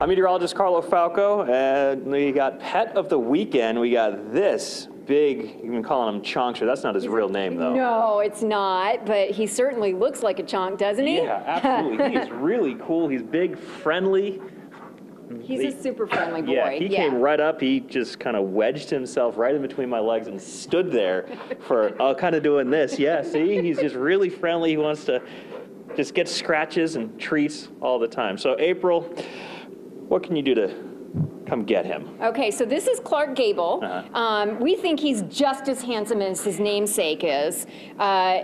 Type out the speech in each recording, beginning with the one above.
I'm meteorologist Carlo Falco, and we got Pet of the Weekend. We got this big, you've been calling him Chonkster. That's not his real name, though. No, it's not, but he certainly looks like a chonk, doesn't he? Yeah, absolutely. He is really cool. He's big, friendly. He's a super friendly boy. Yeah, he came right up. He just kind of wedged himself right in between my legs and stood there for kind of doing this. Yeah, see? He's just really friendly. He wants to just get scratches and treats all the time. So, April, what can you do to come get him? Okay, so this is Clark Gable. We think he's just as handsome as his namesake is.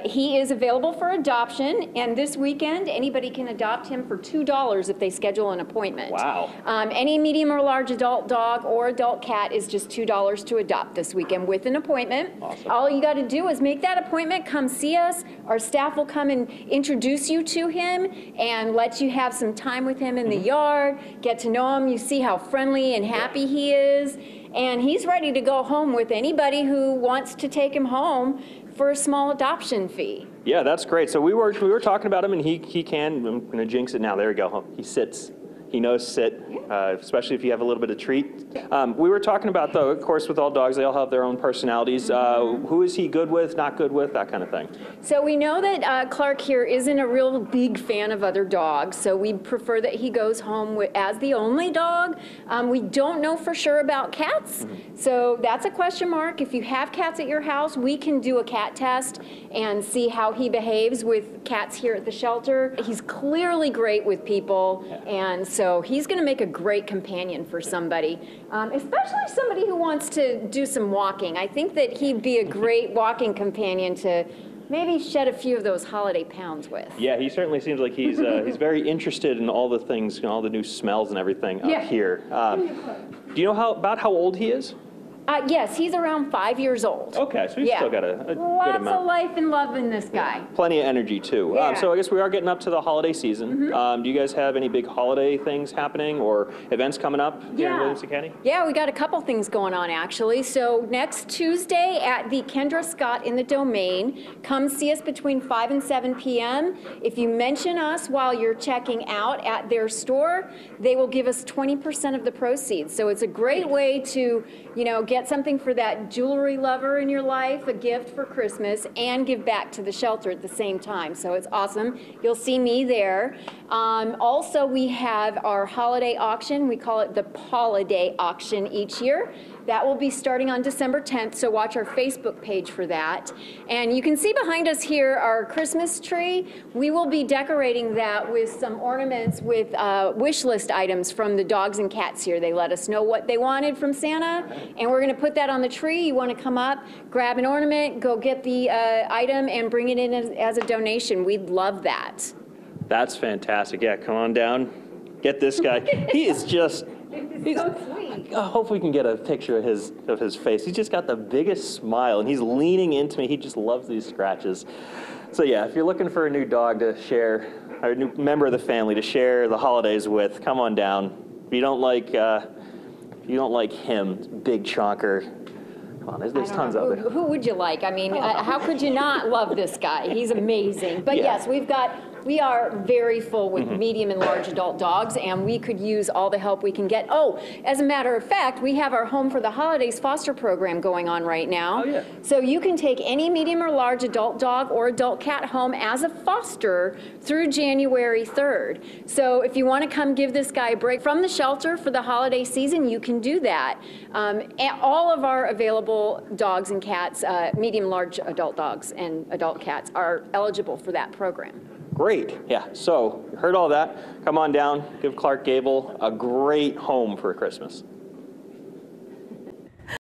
He is available for adoption, and this weekend anybody can adopt him for $2 if they schedule an appointment. Wow. Any medium or large adult dog or adult cat is just $2 to adopt this weekend with an appointment. Awesome. All you got to do is make that appointment, come see us. Our staff will come and introduce you to him and let you have some time with him in the yard, get to know him, you see how friendly and happy he is, and he's ready to go home with anybody who wants to take him home for a small adoption fee. Yeah, that's great. So we were talking about him, and he can. I'm going to jinx it now. There we go. He sits. He knows sit, especially if you have a little bit of treat. We were talking about, though, of course, with all dogs, they all have their own personalities. Who is he good with, not good with, that kind of thing? So we know that Clark here isn't a real big fan of other dogs, so we prefer that he goes home with, as the only dog. We don't know for sure about cats, so that's a question mark. If you have cats at your house, we can do a cat test and see how he behaves with cats here at the shelter. He's clearly great with people, and so he's going to make a great companion for somebody, especially somebody who wants to do some walking. I think that he'd be a great walking companion to maybe shed a few of those holiday pounds with. Yeah, he certainly seems like he's very interested in all the things, all the new smells and everything up here. Do you know about how old he is? Yes, he's around 5 years old. Okay, so he's still got a good amount. Lots of life and love in this guy. Yeah. Plenty of energy, too. Yeah. So I guess we are getting up to the holiday season. Do you guys have any big holiday things happening or events coming up here in Williamson County? Yeah, we got a couple things going on, actually. So next Tuesday at the Kendra Scott in the Domain, come see us between 5 and 7 p.m. If you mention us while you're checking out at their store, they will give us 20% of the proceeds. So it's a great way to, you know, get something for that jewelry lover in your life, a gift for Christmas, and give back to the shelter at the same time. So it's awesome. You'll see me there. Also, we have our holiday auction. We call it the Holiday Auction each year. That will be starting on December 10th, so watch our Facebook page for that. And you can see behind us here our Christmas tree. We will be decorating that with some ornaments with wish list items from the dogs and cats here. They let us know what they wanted from Santa, and we're going to put that on the tree. You want to come up, grab an ornament, go get the item, and bring it in as a donation. We'd love that. That's fantastic. Yeah, come on down. Get this guy. He is just... He's so sweet. I hope we can get a picture of his face. He's just got the biggest smile, and he's leaning into me. He just loves these scratches. So yeah, if you're looking for a new dog to share, or a new member of the family to share the holidays with, come on down. If you don't like him, big chonker. There's tons of it. Who would you like? I mean, how could you not love this guy? He's amazing. But yes, we are very full with medium and large adult dogs, and we could use all the help we can get. Oh, as a matter of fact, we have our Home for the Holidays foster program going on right now. Oh, yeah. So you can take any medium or large adult dog or adult cat home as a foster through January 3rd. So if you want to come give this guy a break from the shelter for the holiday season, you can do that. All of our available dogs and cats, medium, large adult dogs and adult cats are eligible for that program. Great, yeah, so you heard all that. Come on down, give Clark Gable a great home for Christmas.